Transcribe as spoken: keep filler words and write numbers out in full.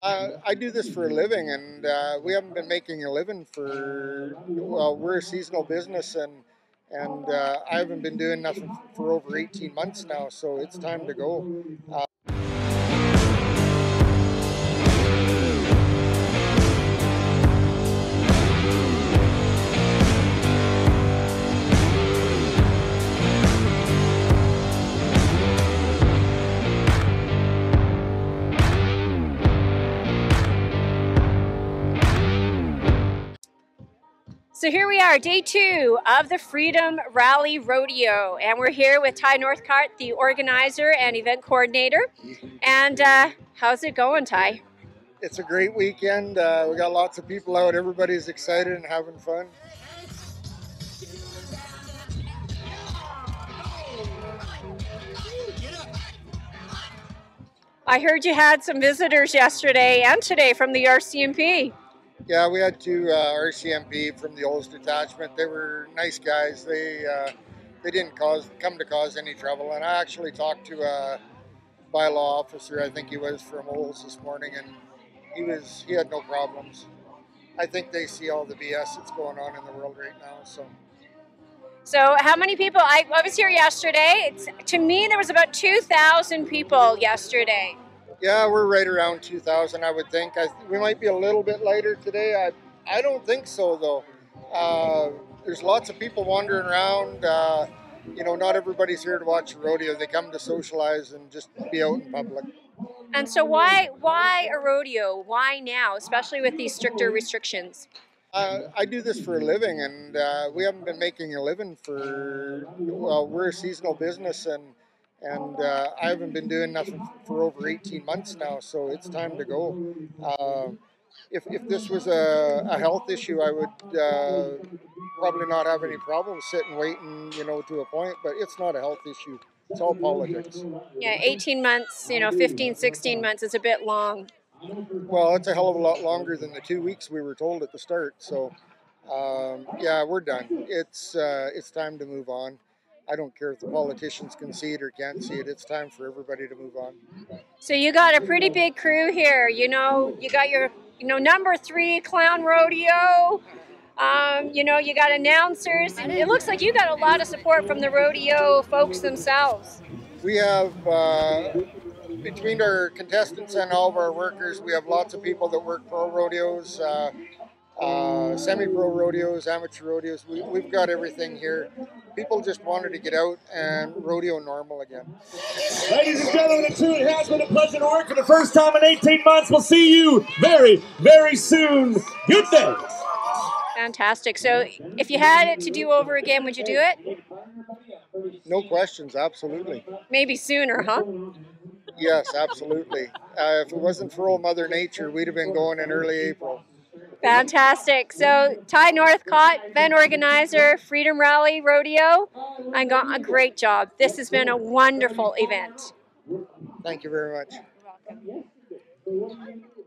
Uh, I do this for a living, and uh, we haven't been making a living for, well, we're a seasonal business, and and uh, I haven't been doing nothing for over eighteen months now, so it's time to go. Uh, So here we are, day two of the Freedom Rally Rodeo, and we're here with Ty Northcott, the organizer and event coordinator. And uh, how's it going, Ty? It's a great weekend. Uh, we got lots of people out. Everybody's excited and having fun. I heard you had some visitors yesterday and today from the R C M P. Yeah, we had two uh, R C M P from the oldest detachment. They were nice guys. They uh, they didn't cause come to cause any trouble. And I actually talked to a bylaw officer, I think he was from Olds this morning, and he was he had no problems. I think they see all the B S that's going on in the world right now. So, so how many people? I, I was here yesterday. It's, to me, there was about two thousand people yesterday. Yeah, we're right around two thousand, I would think. I th we might be a little bit lighter today. I I don't think so, though. Uh, there's lots of people wandering around. Uh, you know, not everybody's here to watch a rodeo. They come to socialize and just be out in public. And so why, why a rodeo? Why now, especially with these stricter restrictions? Uh, I do this for a living, and uh, we haven't been making a living for, well, we're a seasonal business, and And uh, I haven't been doing nothing for over eighteen months now, so it's time to go. Uh, if, if this was a, a health issue, I would uh, probably not have any problems sitting, waiting, you know, to a point. But it's not a health issue. It's all politics. Yeah, eighteen months, you know, fifteen, sixteen months is a bit long. Well, it's a hell of a lot longer than the two weeks we were told at the start. So, um, yeah, we're done. It's, uh, it's time to move on. I don't care if the politicians can see it or can't see it. It's time for everybody to move on. So you got a pretty big crew here. You know, you got your, you know, number three clown rodeo. Um, you know, you got announcers. And it looks like you got a lot of support from the rodeo folks themselves. We have, uh, between our contestants and all of our workers, we have lots of people that work pro rodeos. Uh, Uh, semi-pro rodeos, amateur rodeos, we, we've got everything here. People just wanted to get out and rodeo normal again. Ladies and gentlemen, it truly has been a pleasure to work for the first time in eighteen months. We'll see you very, very soon. Good day. Fantastic. So if you had it to do over again, would you do it? No questions, absolutely. Maybe sooner, huh? Yes, absolutely. Uh, if it wasn't for old Mother Nature, we'd have been going in early April. Fantastic. So Ty Northcott, event organizer, Freedom Rally Rodeo. I got a great job. This has been a wonderful event. Thank you very much. You're welcome.